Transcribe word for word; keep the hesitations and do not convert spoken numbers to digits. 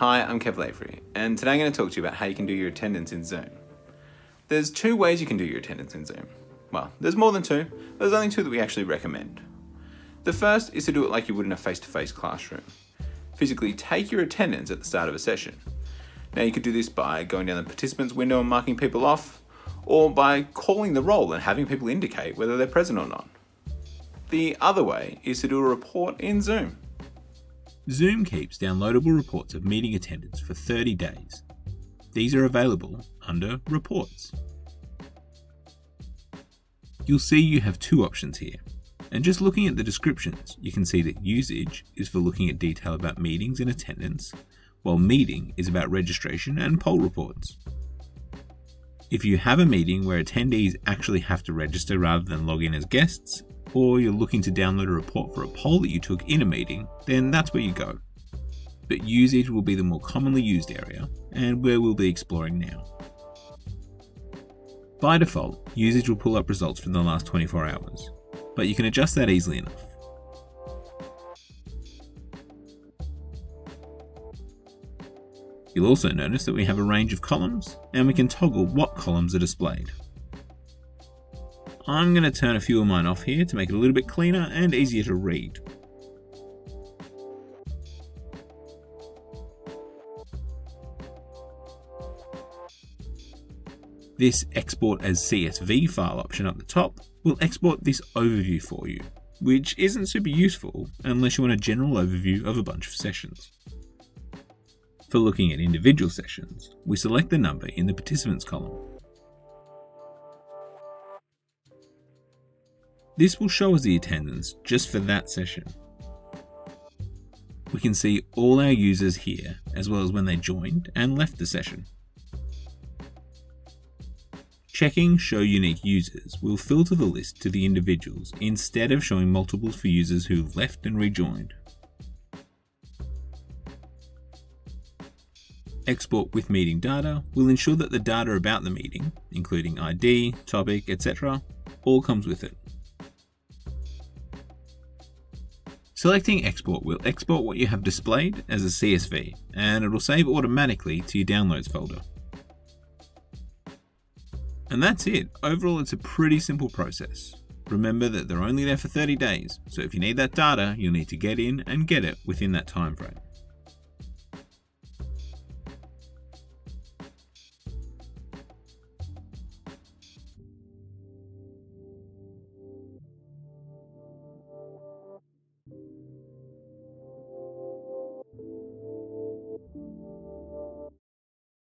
Hi, I'm Kev Lavery, and today I'm going to talk to you about how you can do your attendance in Zoom. There's two ways you can do your attendance in Zoom. Well, there's more than two, but there's only two that we actually recommend. The first is to do it like you would in a face-to-face classroom. Physically take your attendance at the start of a session. Now you could do this by going down the participants window and marking people off, or by calling the roll and having people indicate whether they're present or not. The other way is to do a report in Zoom. Zoom keeps downloadable reports of meeting attendance for thirty days. These are available under Reports. You'll see you have two options here, and just looking at the descriptions, you can see that Usage is for looking at detail about meetings and attendance, while Meeting is about registration and poll reports. If you have a meeting where attendees actually have to register rather than log in as guests, or you're looking to download a report for a poll that you took in a meeting, then that's where you go. But Usage will be the more commonly used area, and where we'll be exploring now. By default, Usage will pull up results from the last twenty-four hours, but you can adjust that easily enough. You'll also notice that we have a range of columns, and we can toggle what columns are displayed. I'm going to turn a few of mine off here to make it a little bit cleaner and easier to read. This export as C S V file option up the top will export this overview for you, which isn't super useful unless you want a general overview of a bunch of sessions. For looking at individual sessions, we select the number in the participants column. This will show us the attendance just for that session. We can see all our users here, as well as when they joined and left the session. Checking Show Unique Users will filter the list to the individuals instead of showing multiples for users who've left and rejoined. Export with meeting data will ensure that the data about the meeting, including I D, topic, et cetera, all comes with it. Selecting Export will export what you have displayed as a C S V, and it will save automatically to your Downloads folder. And that's it. Overall, it's a pretty simple process. Remember that they're only there for thirty days, so if you need that data, you'll need to get in and get it within that time frame.